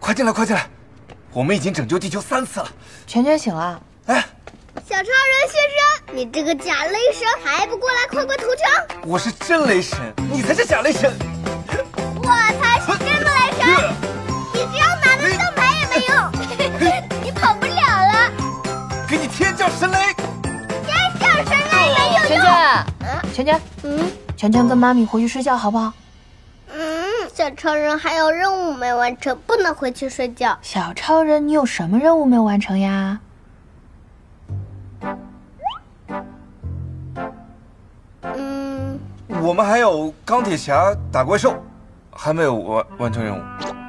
快进来，快进来！我们已经拯救地球3次了。全全醒了。哎，小超人先生，你这个假雷神还不过来快快投降？我是真雷神，你才是假雷神。我才是真的雷神，你只要拿到盾牌也没用，你跑不了了。给你天降神雷！天降神雷没有用。全全，全全跟妈咪回去睡觉好不好？ 小超人还有任务没完成，不能回去睡觉。小超人，你有什么任务没有完成呀？我们还有钢铁侠打怪兽，还没有完成任务。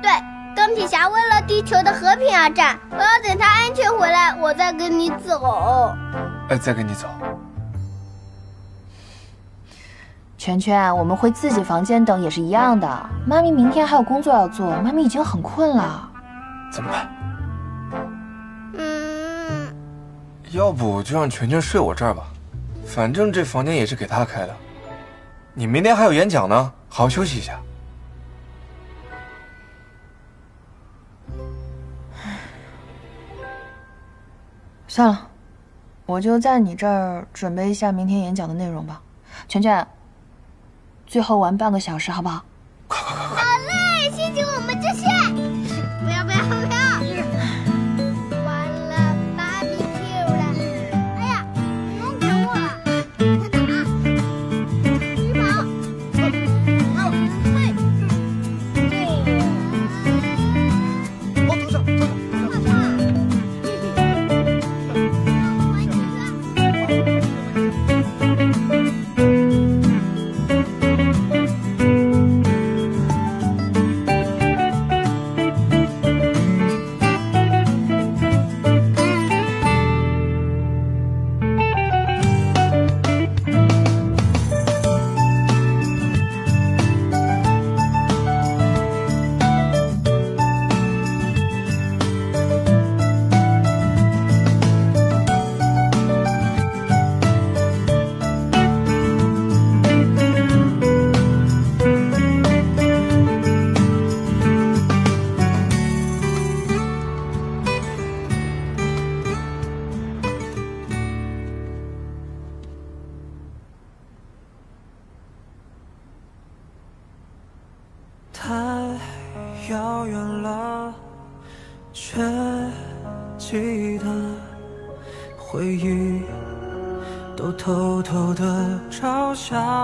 对，钢铁侠为了地球的和平而战，我要等他安全回来，我再跟你走。哎，再跟你走。 全全，我们回自己房间等也是一样的。妈咪明天还有工作要做，妈咪已经很困了，怎么办？要不就让全全睡我这儿吧，反正这房间也是给他开的。你明天还有演讲呢，好好休息一下。算了，我就在你这儿准备一下明天演讲的内容吧，全全。 最后玩半个小时，好不好？快快快快！好嘞，星期我们就睡。不要不要不要！完了，芭比 Q 了！哎呀，弄疼我！快跑！快！哦，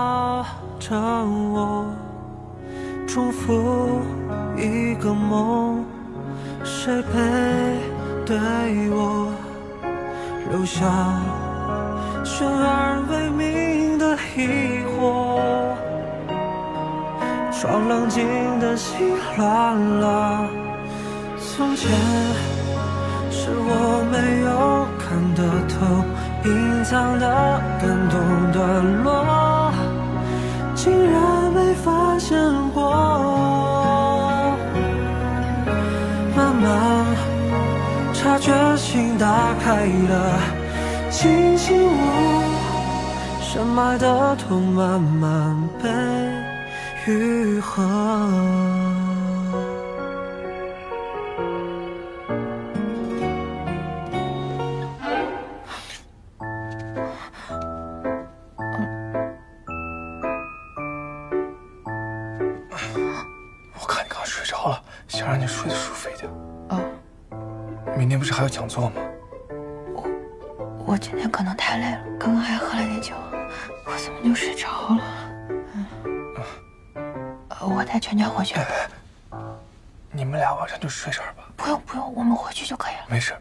走上！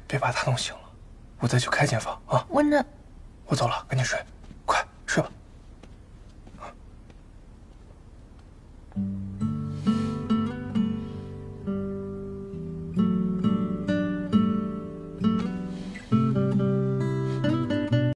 别把他弄醒了，我再去开间房啊！我走了，赶紧睡。